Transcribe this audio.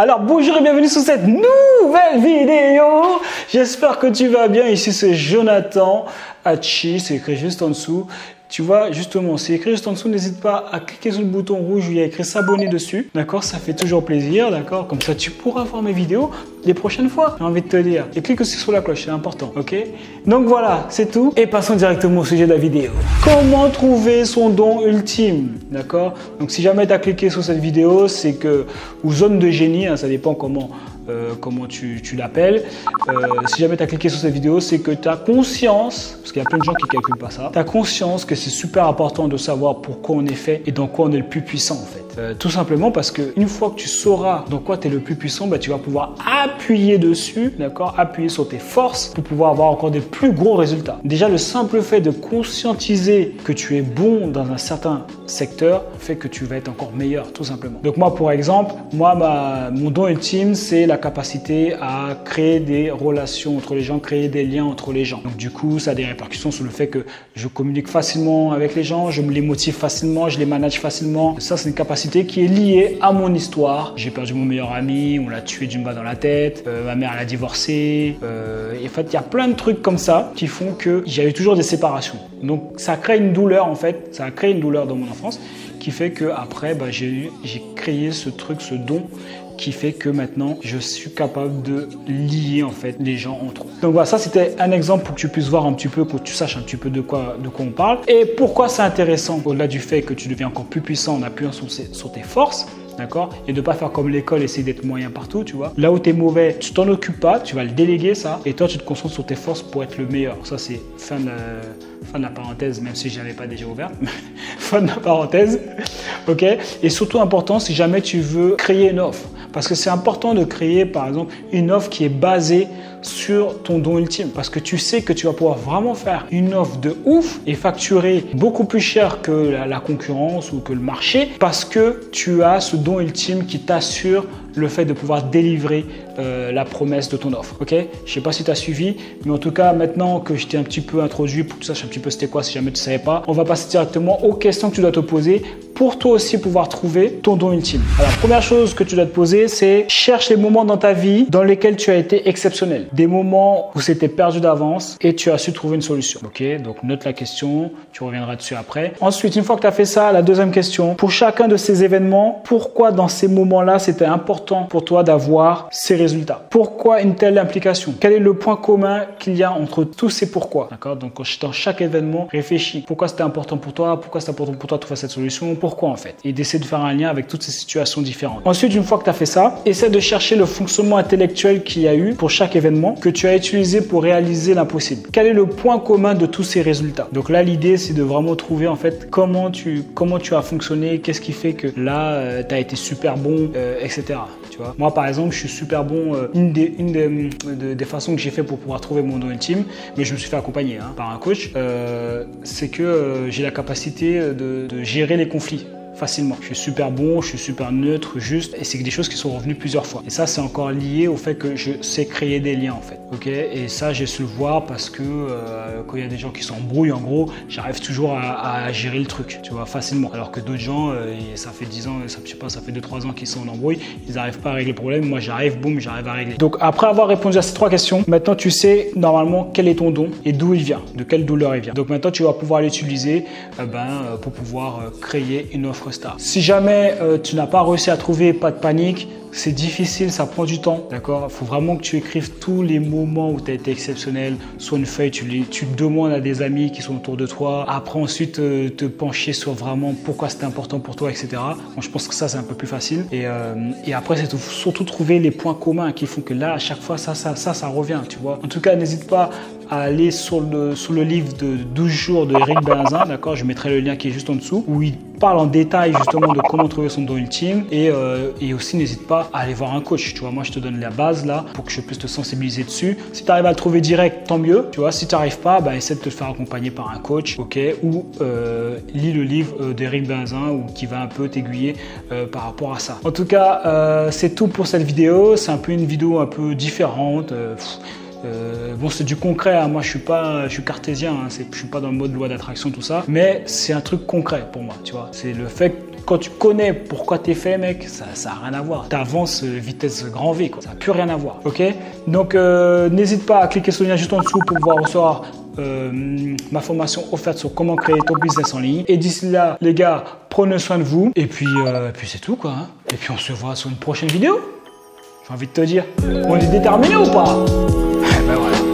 Alors bonjour et bienvenue sur cette nouvelle vidéo. J'espère que tu vas bien. Ici c'est Jonathan Hatchi, c'est écrit juste en dessous. Tu vois, justement, c'est écrit juste en dessous. N'hésite pas à cliquer sur le bouton rouge où il y a écrit s'abonner dessus. D'accord, ça fait toujours plaisir, d'accord. Comme ça, tu pourras voir mes vidéos les prochaines fois. J'ai envie de te dire. Et clique aussi sur la cloche, c'est important, ok. Donc voilà, c'est tout. Et passons directement au sujet de la vidéo. Comment trouver son don ultime, d'accord. Donc si jamais tu as cliqué sur cette vidéo, c'est que, ou zone de génie, hein, ça dépend comment... comment tu l'appelles. Si jamais tu as cliqué sur cette vidéo, c'est que tu as conscience, parce qu'il y a plein de gens qui ne calculent pas ça, tu as conscience que c'est super important de savoir pourquoi on est fait et dans quoi on est le plus puissant en fait. Tout simplement parce qu'une fois que tu sauras dans quoi tu es le plus puissant, bah, tu vas pouvoir appuyer dessus, d'accord, appuyer sur tes forces pour pouvoir avoir encore des plus gros résultats. Déjà, le simple fait de conscientiser que tu es bon dans un certain secteur fait que tu vas être encore meilleur, tout simplement. Donc moi, pour exemple, mon don ultime, c'est la capacité à créer des relations entre les gens, créer des liens entre les gens. Donc du coup, ça a des répercussions sur le fait que je communique facilement avec les gens, je me les motive facilement, je les manage facilement. Ça, c'est une capacité qui est liée à mon histoire. J'ai perdu mon meilleur ami, on l'a tué d'une balle dans la tête, ma mère l'a divorcé. Et en fait, il y a plein de trucs comme ça qui font que j'avais toujours des séparations. Donc ça crée une douleur en fait, ça a créé une douleur dans mon enfance qui fait que après, bah, j'ai créé ce truc, ce don qui fait que maintenant, je suis capable de lier en fait les gens entre eux. Donc voilà, ça c'était un exemple pour que tu puisses voir un petit peu, pour que tu saches un petit peu de quoi on parle. Et pourquoi c'est intéressant, au-delà du fait que tu deviens encore plus puissant en appuyant sur tes forces, d'accord, et de pas faire comme l'école, essayer d'être moyen partout, tu vois. Là où tu es mauvais, tu t'en occupes pas, tu vas le déléguer ça, et toi tu te concentres sur tes forces pour être le meilleur. Ça c'est fin de la parenthèse, même si je n'avais pas déjà ouvert. Fin de la parenthèse, ok. Et surtout important, si jamais tu veux créer une offre, parce que c'est important de créer par exemple une offre qui est basée sur ton don ultime, parce que tu sais que tu vas pouvoir vraiment faire une offre de ouf et facturer beaucoup plus cher que la concurrence ou que le marché, parce que tu as ce don ultime qui t'assure le fait de pouvoir délivrer la promesse de ton offre, ok. Je sais pas si tu as suivi, mais en tout cas maintenant que je t'ai un petit peu introduit pour que tu saches un petit peu c'était quoi si jamais tu savais pas, on va passer directement aux questions que tu dois te poser pour toi aussi pouvoir trouver ton don ultime. Alors première chose que tu dois te poser, c'est cherche les moments dans ta vie dans lesquels tu as été exceptionnel, des moments où c'était perdu d'avance et tu as su trouver une solution, ok. Donc note la question, tu reviendras dessus après. Ensuite, une fois que tu as fait ça, la deuxième question, pour chacun de ces événements, pourquoi dans ces moments-là c'était important pour toi d'avoir ces résultats? Pourquoi une telle implication? Quel est le point commun qu'il y a entre tous ces pourquoi? D'accord. Donc dans chaque événement, réfléchis. Pourquoi c'était important pour toi? Pourquoi c'est important pour toi de trouver cette solution? Pourquoi en fait? Et d'essayer de faire un lien avec toutes ces situations différentes. Ensuite, une fois que tu as fait ça, essaie de chercher le fonctionnement intellectuel qu'il y a eu pour chaque événement que tu as utilisé pour réaliser l'impossible. Quel est le point commun de tous ces résultats? Donc là, l'idée, c'est de vraiment trouver en fait comment tu as fonctionné, qu'est-ce qui fait que là, tu as été super bon, etc. Tu vois. Moi, par exemple, je suis super bon. Une des façons que j'ai fait pour pouvoir trouver mon don ultime, mais je me suis fait accompagner par un coach, c'est que j'ai la capacité de gérer les conflits facilement. Je suis super bon, je suis super neutre, juste, et c'est des choses qui sont revenues plusieurs fois. Et ça, c'est encore lié au fait que je sais créer des liens en fait, ok. Et ça, j'ai su le voir parce que quand il y a des gens qui s'embrouillent, en gros, j'arrive toujours à gérer le truc, tu vois, facilement. Alors que d'autres gens, ça fait 10 ans, je sais pas, ça fait 2-3 ans qu'ils sont en embrouille, ils n'arrivent pas à régler le problème. Moi, j'arrive, boum, j'arrive à régler. Donc après avoir répondu à ces 3 questions, maintenant tu sais normalement quel est ton don et d'où il vient, de quelle douleur il vient. Donc maintenant, tu vas pouvoir l'utiliser pour pouvoir créer une offre star. Si jamais tu n'as pas réussi à trouver, pas de panique, c'est difficile, ça prend du temps, d'accord. Il faut vraiment que tu écrives tous les moments où tu as été exceptionnel sur une feuille, tu demandes à des amis qui sont autour de toi, après ensuite te pencher sur vraiment pourquoi c'était important pour toi, etc. Bon, je pense que ça c'est un peu plus facile, et après c'est surtout trouver les points communs qui font que là à chaque fois ça revient, tu vois. En tout cas, n'hésite pas à aller sur le livre de 12 jours de Eric Benzin, d'accord. Je mettrai le lien qui est juste en dessous où il parle en détail justement de comment trouver son don ultime, et aussi n'hésite pas à aller voir un coach, tu vois. Moi je te donne la base là pour que je puisse te sensibiliser dessus. Si tu arrives à le trouver direct, tant mieux, tu vois. Si tu n'arrives pas, bah, essaie de te faire accompagner par un coach, ok, ou lis le livre d'Eric Benzin ou qui va un peu t'aiguiller par rapport à ça. En tout cas, c'est tout pour cette vidéo. C'est un peu une vidéo un peu différente. Bon, c'est du concret, hein. Moi je suis cartésien, hein. Je suis pas dans le mode loi d'attraction, tout ça, mais c'est un truc concret pour moi, tu vois. C'est le fait Quand tu connais pourquoi t'es fait, mec, ça a rien à voir. T'avances vitesse grand V, quoi. Ça n'a plus rien à voir, ok? Donc, n'hésite pas à cliquer sur le lien juste en dessous pour pouvoir recevoir ma formation offerte sur comment créer ton business en ligne. Et d'ici là, les gars, prenez soin de vous. Et puis, c'est tout, quoi. Hein. Et puis, on se voit sur une prochaine vidéo. J'ai envie de te dire, on est déterminé ou pas? Ben voilà.